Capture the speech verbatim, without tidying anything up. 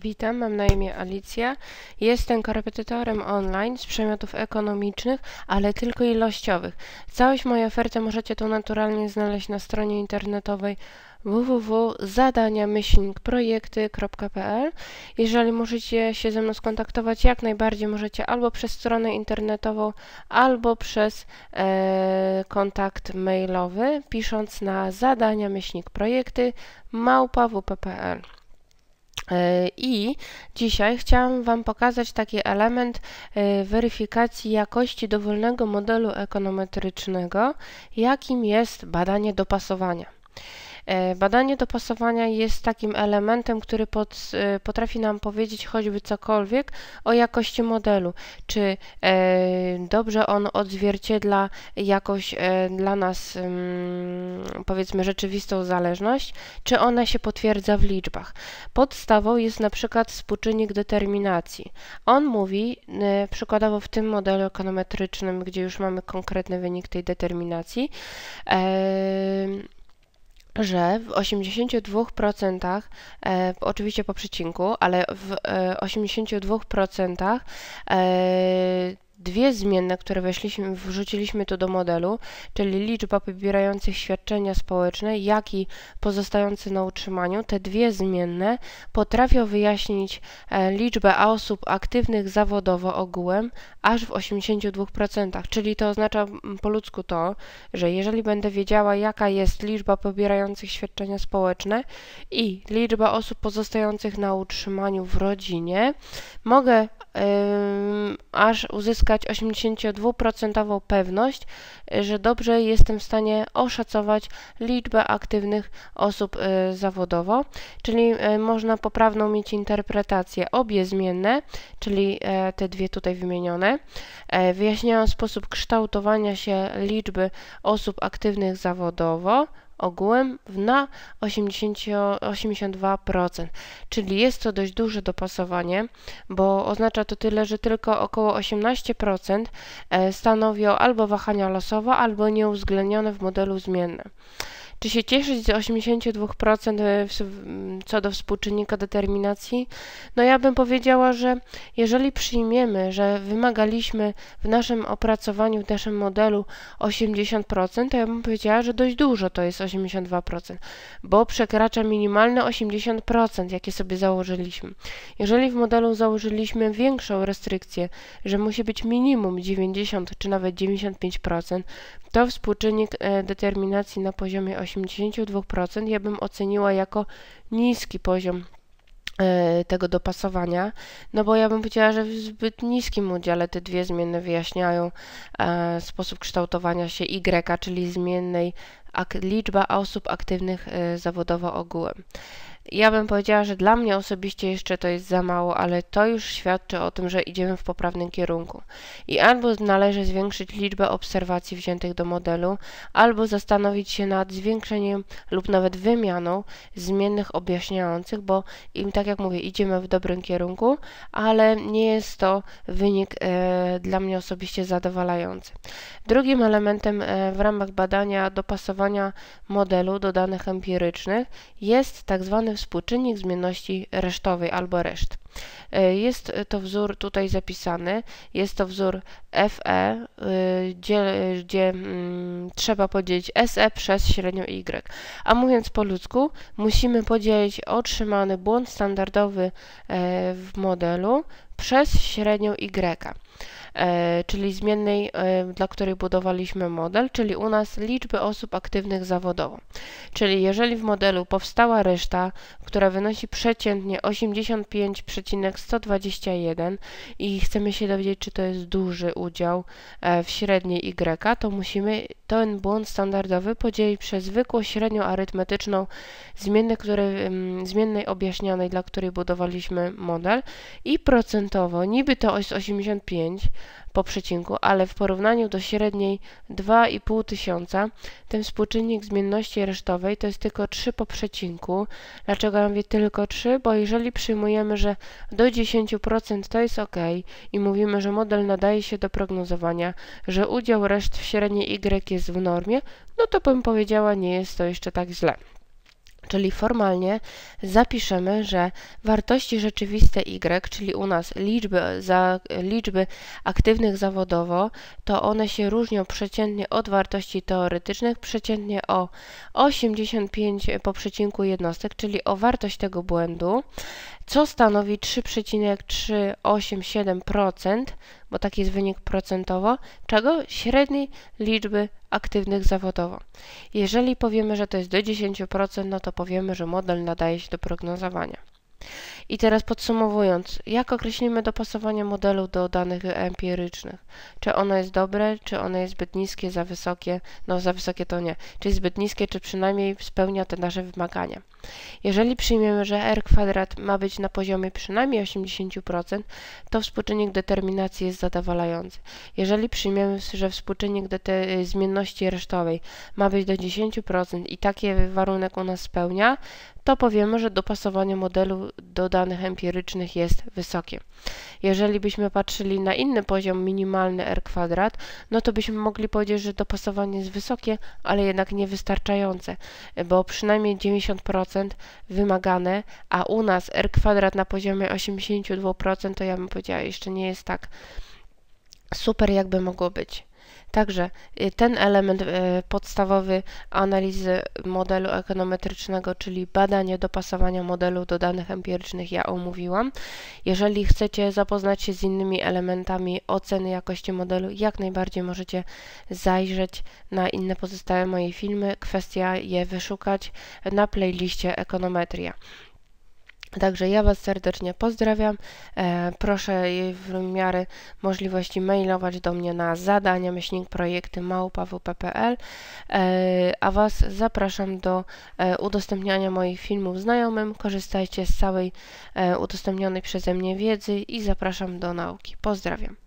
Witam, mam na imię Alicja. Jestem korepetytorem online z przedmiotów ekonomicznych, ale tylko ilościowych. Całość mojej oferty możecie tu naturalnie znaleźć na stronie internetowej w w w kropka zadania myślnik projekty kropka p l. Jeżeli musicie się ze mną skontaktować, jak najbardziej możecie albo przez stronę internetową, albo przez e, kontakt mailowy, pisząc na zadania myślnik projekty małpa w p kropka p l. I dzisiaj chciałam Wam pokazać taki element weryfikacji jakości dowolnego modelu ekonometrycznego, jakim jest badanie dopasowania. Badanie dopasowania jest takim elementem, który pod, potrafi nam powiedzieć choćby cokolwiek o jakości modelu, czy e, dobrze on odzwierciedla jakoś e, dla nas mm, powiedzmy rzeczywistą zależność, czy ona się potwierdza w liczbach. Podstawą jest na przykład współczynnik determinacji. On mówi, e, przykładowo w tym modelu ekonometrycznym, gdzie już mamy konkretny wynik tej determinacji, e, że w osiemdziesięciu dwóch procentach, e, oczywiście po przecinku, ale w e, osiemdziesięciu dwóch procentach e, dwie zmienne, które weszliśmy, wrzuciliśmy tu do modelu, czyli liczba pobierających świadczenia społeczne, jak i pozostający na utrzymaniu, te dwie zmienne potrafią wyjaśnić e, liczbę osób aktywnych zawodowo ogółem aż w osiemdziesięciu dwóch procentach, czyli to oznacza po ludzku to, że jeżeli będę wiedziała, jaka jest liczba pobierających świadczenia społeczne i liczba osób pozostających na utrzymaniu w rodzinie, mogę Ym, aż uzyskać osiemdziesięciodwuprocentową pewność, że dobrze jestem w stanie oszacować liczbę aktywnych osób y, zawodowo, czyli y, można poprawną mieć interpretację. Obie zmienne, czyli y, te dwie tutaj wymienione, y, wyjaśniają sposób kształtowania się liczby osób aktywnych zawodowo ogółem na osiemdziesiąt, osiemdziesiąt dwa procent, czyli jest to dość duże dopasowanie, bo oznacza to tyle, że tylko około osiemnaście procent stanowią albo wahania losowe, albo nieuwzględnione w modelu zmienne. Czy się cieszyć z osiemdziesięciu dwóch procent co do współczynnika determinacji? No ja bym powiedziała, że jeżeli przyjmiemy, że wymagaliśmy w naszym opracowaniu, w naszym modelu osiemdziesiąt procent, to ja bym powiedziała, że dość dużo to jest osiemdziesiąt dwa procent, bo przekracza minimalne osiemdziesiąt procent, jakie sobie założyliśmy. Jeżeli w modelu założyliśmy większą restrykcję, że musi być minimum dziewięćdziesiąt czy nawet dziewięćdziesiąt pięć procent, to współczynnik determinacji na poziomie osiemdziesięciu dwóch procent ja bym oceniła jako niski poziom tego dopasowania, no bo ja bym powiedziała, że w zbyt niskim udziale te dwie zmienne wyjaśniają e, sposób kształtowania się Y, czyli zmiennej ak, liczba osób aktywnych e, zawodowo ogółem. Ja bym powiedziała, że dla mnie osobiście jeszcze to jest za mało, ale to już świadczy o tym, że idziemy w poprawnym kierunku. I albo należy zwiększyć liczbę obserwacji wziętych do modelu, albo zastanowić się nad zwiększeniem lub nawet wymianą zmiennych objaśniających, bo im, tak jak mówię, idziemy w dobrym kierunku, ale nie jest to wynik e, dla mnie osobiście zadowalający. Drugim elementem e, w ramach badania dopasowania modelu do danych empirycznych jest tak zwany współczynnik zmienności resztowej albo reszt. Jest to wzór tutaj zapisany, jest to wzór F E, gdzie, gdzie mm, trzeba podzielić S E przez średnią Y. A mówiąc po ludzku, musimy podzielić otrzymany błąd standardowy e, w modelu przez średnią Y, e, czyli zmiennej, e, dla której budowaliśmy model, czyli u nas liczby osób aktywnych zawodowo. Czyli jeżeli w modelu powstała reszta, która wynosi przeciętnie osiemdziesiąt pięć przecinek sto dwadzieścia jeden i chcemy się dowiedzieć, czy to jest duży udział w średniej Y, to musimy ten błąd standardowy podzielić przez zwykłą średnią arytmetyczną zmiennej, który, zmiennej objaśnianej, dla której budowaliśmy model, i procentowo, niby to jest osiemdziesiąt pięć po przecinku, ale w porównaniu do średniej dwa i pół tysiąca, ten współczynnik zmienności resztowej to jest tylko trzy po przecinku. Dlaczego ja mówię tylko trzy? Bo jeżeli przyjmujemy, że do dziesięciu procent to jest ok i mówimy, że model nadaje się do prognozowania, że udział reszt w średniej Y jest w normie, no to bym powiedziała, nie jest to jeszcze tak źle. Czyli formalnie zapiszemy, że wartości rzeczywiste Y, czyli u nas liczby, za, liczby aktywnych zawodowo, to one się różnią przeciętnie od wartości teoretycznych, przeciętnie o osiemdziesiąt pięć po przecinku jednostek, czyli o wartość tego błędu, co stanowi trzy przecinek trzysta osiemdziesiąt siedem procent, bo taki jest wynik procentowo, czego średniej liczby aktywnych zawodowo. Jeżeli powiemy, że to jest do dziesięciu procent, no to powiemy, że model nadaje się do prognozowania. I teraz podsumowując, jak określimy dopasowanie modelu do danych empirycznych? Czy ono jest dobre, czy ono jest zbyt niskie, za wysokie? No za wysokie to nie. Czy jest zbyt niskie, czy przynajmniej spełnia te nasze wymagania? Jeżeli przyjmiemy, że r kwadrat ma być na poziomie przynajmniej osiemdziesięciu procent, to współczynnik determinacji jest zadowalający. Jeżeli przyjmiemy, że współczynnik zmienności resztowej ma być do dziesięciu procent i taki warunek u nas spełnia, to powiemy, że dopasowanie modelu do danych empirycznych jest wysokie. Jeżeli byśmy patrzyli na inny poziom, minimalny r kwadrat, no to byśmy mogli powiedzieć, że dopasowanie jest wysokie, ale jednak niewystarczające, bo przynajmniej dziewięćdziesiąt procent wymagane, a u nas r kwadrat na poziomie osiemdziesięciu dwóch procent, to ja bym powiedziała, jeszcze nie jest tak super, jakby mogło być. Także ten element podstawowy analizy modelu ekonometrycznego, czyli badanie dopasowania modelu do danych empirycznych, ja omówiłam. Jeżeli chcecie zapoznać się z innymi elementami oceny jakości modelu, jak najbardziej możecie zajrzeć na inne pozostałe moje filmy. Kwestia je wyszukać na playliście Ekonometria. Także ja Was serdecznie pozdrawiam, e, proszę w miarę możliwości mailować do mnie na zadania myślnik projekty małpa w p kropka p l, e, a Was zapraszam do e, udostępniania moich filmów znajomym, korzystajcie z całej e, udostępnionej przeze mnie wiedzy i zapraszam do nauki. Pozdrawiam.